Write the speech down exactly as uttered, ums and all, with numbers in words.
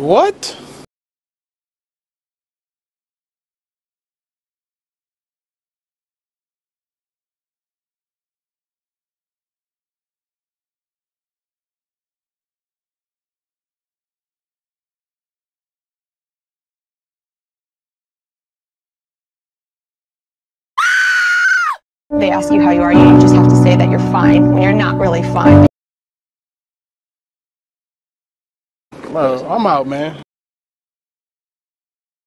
What? They ask you how you are, you just have to say that you're fine when you're not really fine. Well, I'm out, man.